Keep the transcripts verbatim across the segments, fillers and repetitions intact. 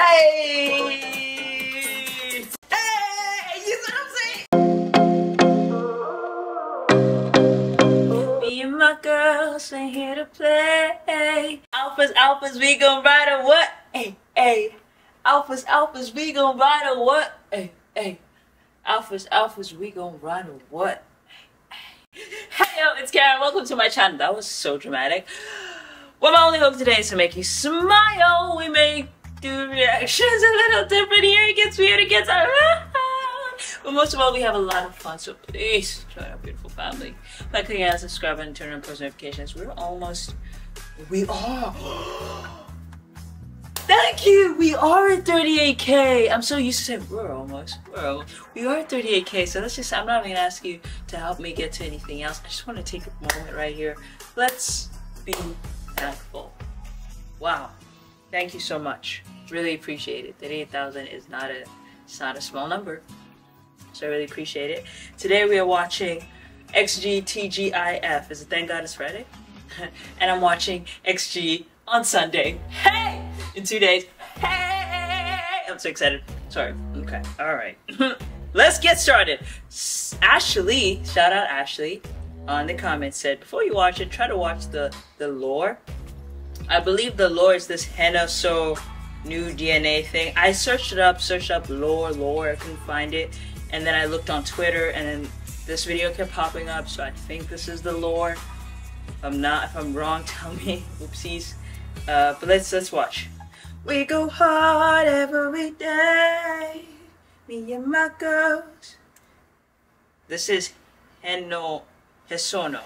Hey! Hey! You see what I'm saying? Me and my girls ain't here to play. Alphas, alphas, we gon' ride a what? Hey, hey. Alphas, alphas, we gon' ride a what? Hey, hey. Alphas, alphas, we gon' ride a what? Hey, yo, it's Karen. Welcome to my channel. That was so dramatic. Well, my only hope today is to make you smile. We may do reactions a little different. Here it gets weird, it gets around. But most of all, we have a lot of fun, so please join our beautiful family by clicking on subscribe and turn on post notifications. We're almost... We are... Thank you! We are at thirty-eight K! I'm so used to saying we're almost, we're almost. We are at thirty-eight K, so let's just, I'm not even gonna ask you to help me get to anything else. I just wanna take a moment right here. Let's be thankful. Wow. Thank you so much. Really appreciate it. thirty-eight thousand is not a, it's not a small number. So I really appreciate it. Today we are watching X G T G I F. Is it Thank God It's Friday? And I'm watching X G on Sunday. Hey! In two days. Hey! I'm so excited. Sorry. Okay. All right. Let's get started. Ashley, shout out Ashley, on the comments said, before you watch it, try to watch the, the lore. I believe the lore is this Heno Hesono new D N A thing. I searched it up, searched up lore, lore. I couldn't find it. And then I looked on Twitter and then this video kept popping up. So I think this is the lore. If I'm not, if I'm wrong, tell me. Oopsies. Uh, but let's, let's watch. We go hard every day, me and my girls. This is Heno Hesono.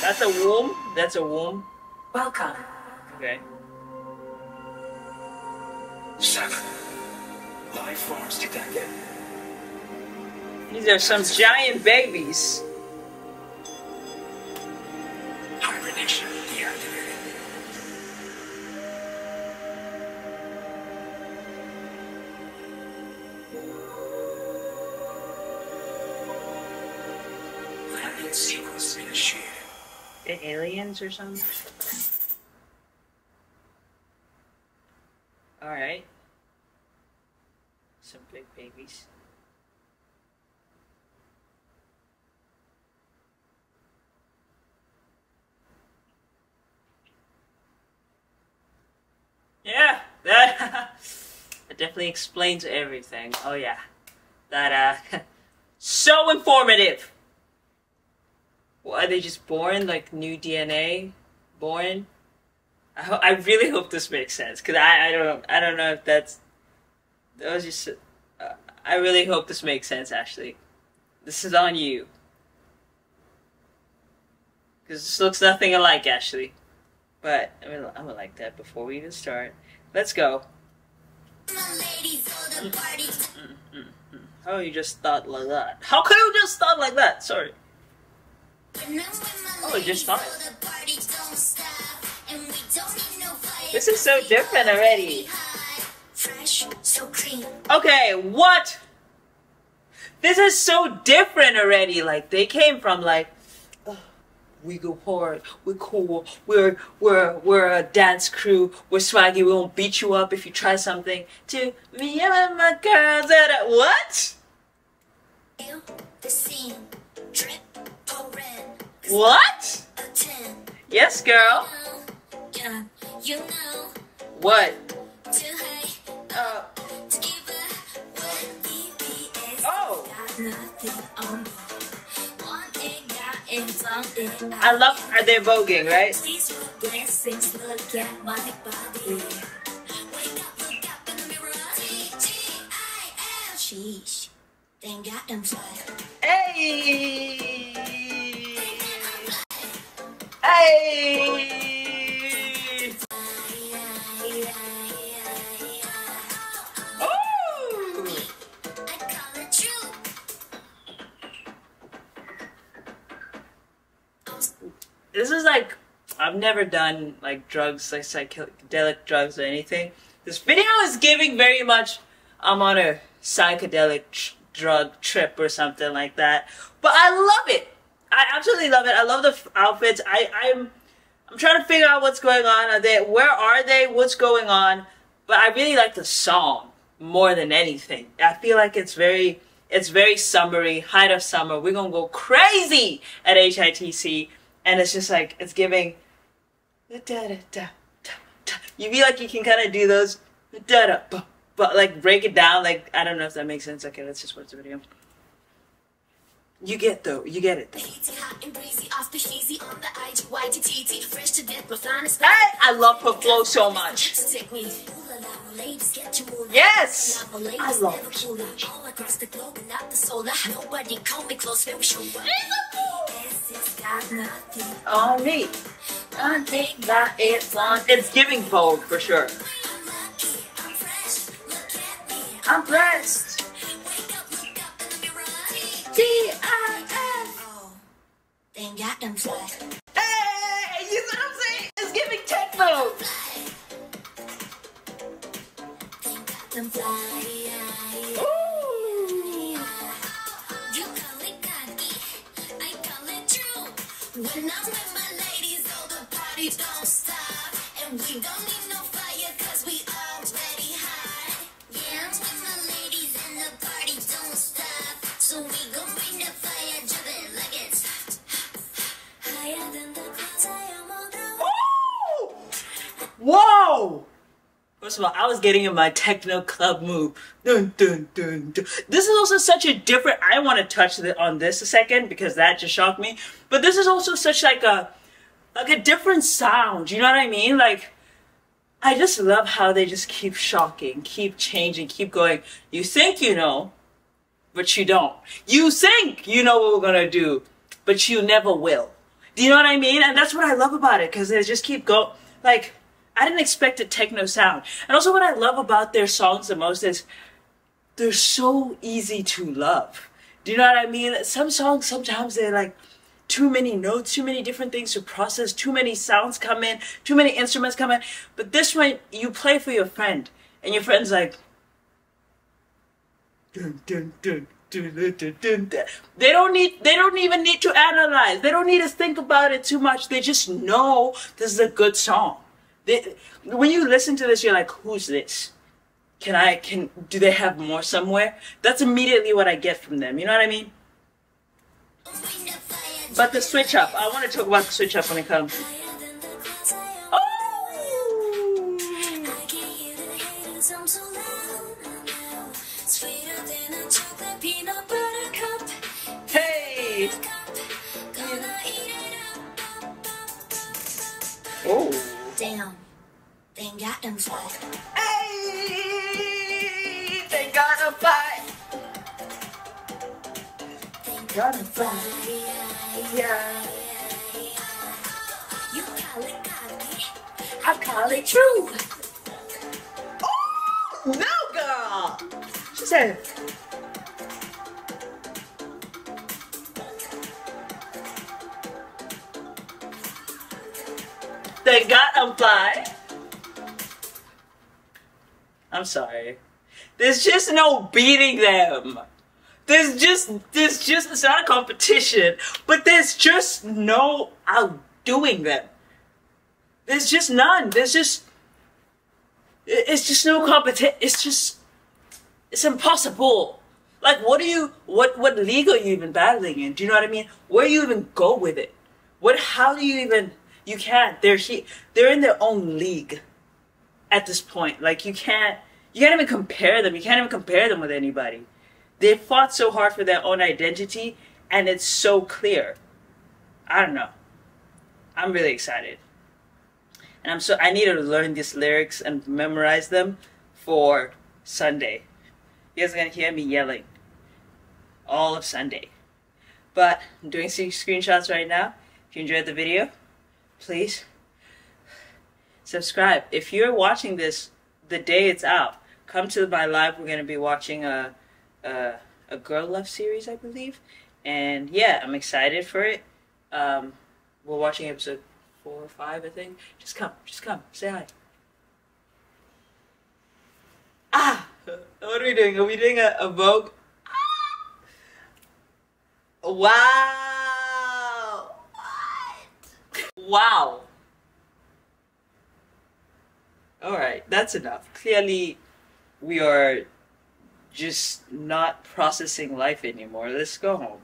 That's a womb. That's a womb. Welcome. Okay. Seven life forms detected. These are some giant babies. Hibernation deactivated. Landing sequence initiated. The aliens or something? Alright. Some big babies. Yeah, that, that definitely explains everything. Oh yeah, that uh, so informative. Well, are they just born like new D N A? Born? I ho I really hope this makes sense because I I don't know I don't know if that's that was just uh, I really hope this makes sense. Ashley, this is on you because this looks nothing alike, Ashley. But I mean, I'm gonna like that before we even start. Let's go. Mm, mm, mm, mm. How you just thought like that? How could you just thought like that? Sorry. Oh, you just thought. This is so different already. Okay, what? This is so different already. Like they came from like. We go hard, we're cool, we're, we're, we're a dance crew, we're swaggy, we won't beat you up if you try something, to me and my girls at a, what? What? Yes, girl. What? Uh. Oh. I love how they're voguing, right? Hey! Hey! Oh! This is like, I've never done like drugs, like psychedelic drugs or anything. This video is giving very much, I'm on a psychedelic tr drug trip or something like that. But I love it. I absolutely love it. I love the f outfits. I, I'm, I'm trying to figure out what's going on. Are they, where are they? What's going on? But I really like the song more than anything. I feel like it's very, it's very summery, height of summer. We're going to go crazy at H I T C. And it's just like, it's giving. You feel like you can kind of do those. But like break it down. Like, I don't know if that makes sense. Okay, let's just watch the video. You get though, you get it. Hey, I love her flow so much. Yes, I love it. On me, I think that it's on. It's giving Vogue for sure. I'm blessed. D I F. Then got them fly. Hey, you know what I'm saying? It's giving techno. Then got them fly. Ooh. You call it cocky, I call it true. When I'm with my ladies, all the party don't stop, and we don't need no fire 'cause we already hot. Yeah, I'm with my ladies and the party don't stop, so we. Whoa! First of all, I was getting in my techno club move. Dun, dun, dun, dun. This is also such a different. I want to touch the, on this a second because that just shocked me. But this is also such like a like a different sound. You know what I mean? Like, I just love how they just keep shocking, keep changing, keep going. You think you know, but you don't. You think you know what we're gonna do, but you never will. Do you know what I mean? And that's what I love about it because they just keep going. Like, I didn't expect a techno sound. And also what I love about their songs the most is they're so easy to love. Do you know what I mean? Some songs, sometimes they're like too many notes, too many different things to process, too many sounds come in, too many instruments come in. But this one, you play for your friend and your friend's like, dun, dun, dun, dun, dun, dun, dun, dun. They don't need, they don't even need to analyze. They don't need to think about it too much. They just know this is a good song. They, when you listen to this, you're like, who's this? Can I, can, do they have more somewhere? That's immediately what I get from them. You know what I mean? But the switch up, I want to talk about the switch up when it comes. Oh! Hey! Oh! Damn, they got them fly. Hey, they got them fly. They got them fly. Yeah. You call it cocky, I call it true. Oh, no, girl. She said. They got them fly. I'm sorry. There's just no beating them. There's just, there's just, it's not a competition, but there's just no outdoing them. There's just none. There's just, it's just no competition. It's just, it's impossible. Like, what do you, what, what league are you even battling in? Do you know what I mean? Where do you even go with it? What, how do you even? You can't. They're he, they're in their own league at this point. Like, you can't, you can't even compare them. You can't even compare them with anybody. They fought so hard for their own identity, and it's so clear. I don't know. I'm really excited, and I'm so I needed to learn these lyrics and memorize them for Sunday. You guys are gonna hear me yelling all of Sunday. But I'm doing some screenshots right now. If you enjoyed the video, please subscribe. If you're watching this the day it's out, come to my live. We're going to be watching a, a a Girl Love series, I believe. And yeah, I'm excited for it. Um, we're watching episode four or five, I think. Just come. Just come. Say hi. Ah! What are we doing? Are we doing a, a Vogue? Ah! Wow! Wow. Alright, that's enough. Clearly, we are just not processing life anymore. Let's go home.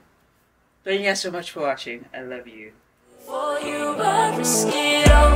Thank you guys so much for watching. I love you. For you, but risk it all.